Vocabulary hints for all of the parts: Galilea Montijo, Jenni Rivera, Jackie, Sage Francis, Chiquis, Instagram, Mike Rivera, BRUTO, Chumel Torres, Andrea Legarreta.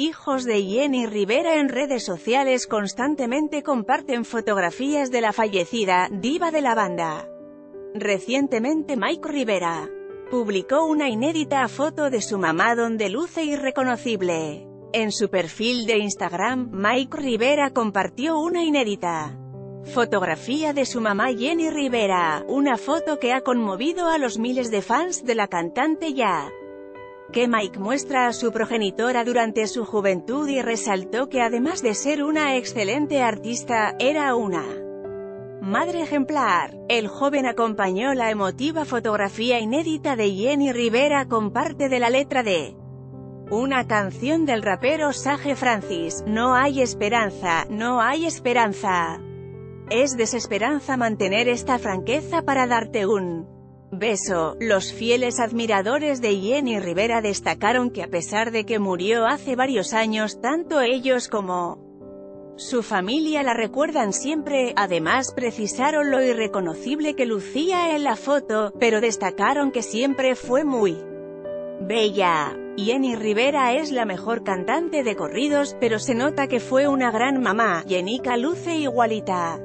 Hijos de Jenni Rivera en redes sociales constantemente comparten fotografías de la fallecida diva de la banda. Recientemente Mike Rivera publicó una inédita foto de su mamá donde luce irreconocible. En su perfil de Instagram, Mike Rivera compartió una inédita fotografía de su mamá Jenni Rivera, una foto que ha conmovido a los miles de fans de la cantante ya que Mike muestra a su progenitora durante su juventud y resaltó que además de ser una excelente artista, era una madre ejemplar. El joven acompañó la emotiva fotografía inédita de Jenni Rivera con parte de la letra de una canción del rapero Sage Francis. No hay esperanza, no hay esperanza. Es desesperanza mantener esta franqueza para darte un beso. Los fieles admiradores de Jenni Rivera destacaron que a pesar de que murió hace varios años, tanto ellos como su familia la recuerdan siempre. Además precisaron lo irreconocible que lucía en la foto, pero destacaron que siempre fue muy bella. Jenni Rivera es la mejor cantante de corridos, pero se nota que fue una gran mamá. Jenica luce igualita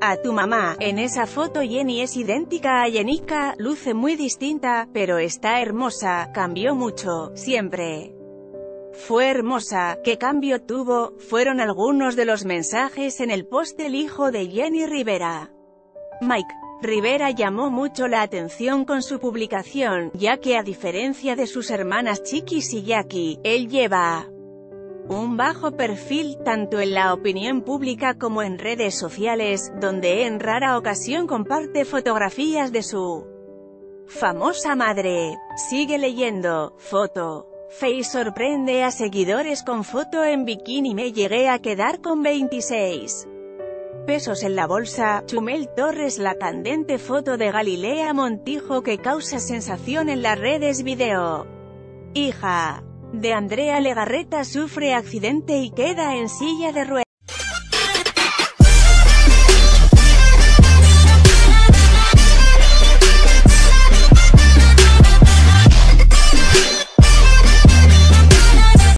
a tu mamá. En esa foto Jenni es idéntica a Jenica, luce muy distinta, pero está hermosa. Cambió mucho, siempre fue hermosa. ¿Qué cambio tuvo? Fueron algunos de los mensajes en el post del hijo de Jenni Rivera. Mike Rivera llamó mucho la atención con su publicación, ya que a diferencia de sus hermanas Chiquis y Jackie, él lleva un bajo perfil, tanto en la opinión pública como en redes sociales, donde en rara ocasión comparte fotografías de su famosa madre. Sigue leyendo, foto. Face sorprende a seguidores con foto en bikini. Me llegué a quedar con 26 pesos en la bolsa. Chumel Torres. La candente foto de Galilea Montijo que causa sensación en las redes. Video. Hija de Andrea Legarreta sufre accidente y queda en silla de ruedas.